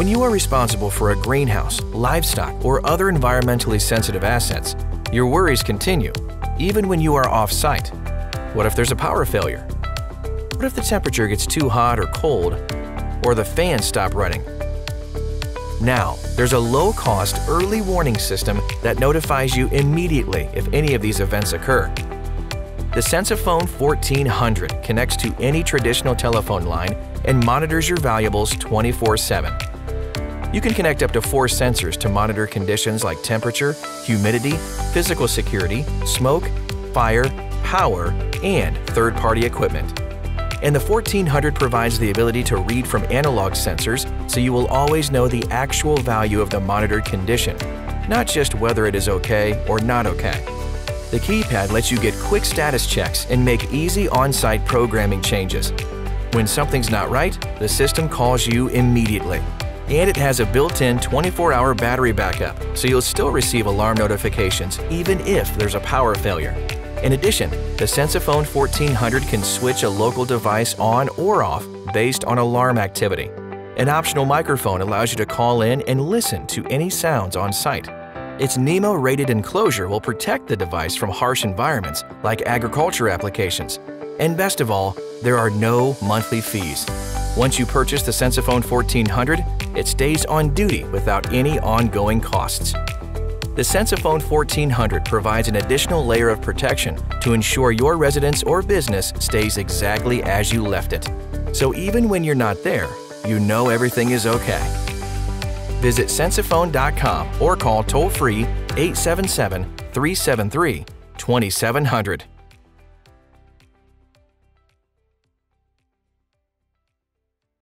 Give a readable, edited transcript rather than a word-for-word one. When you are responsible for a greenhouse, livestock, or other environmentally sensitive assets, your worries continue, even when you are off-site. What if there's a power failure? What if the temperature gets too hot or cold, or the fans stop running? Now, there's a low-cost early warning system that notifies you immediately if any of these events occur. The Sensaphone 1400 connects to any traditional telephone line and monitors your valuables 24/7. You can connect up to 4 sensors to monitor conditions like temperature, humidity, physical security, smoke, fire, power, and third-party equipment. And the 1400 provides the ability to read from analog sensors, so you will always know the actual value of the monitored condition, not just whether it is okay or not okay. The keypad lets you get quick status checks and make easy on-site programming changes. When something's not right, the system calls you immediately. And it has a built-in 24-hour battery backup, so you'll still receive alarm notifications even if there's a power failure. In addition, the Sensaphone 1400 can switch a local device on or off based on alarm activity. An optional microphone allows you to call in and listen to any sounds on site. Its NEMO-rated enclosure will protect the device from harsh environments like agriculture applications. And best of all, there are no monthly fees. Once you purchase the Sensaphone 1400, it stays on duty without any ongoing costs. The Sensaphone 1400 provides an additional layer of protection to ensure your residence or business stays exactly as you left it. So even when you're not there, you know everything is okay. Visit Sensaphone.com or call toll-free 877-373-2700.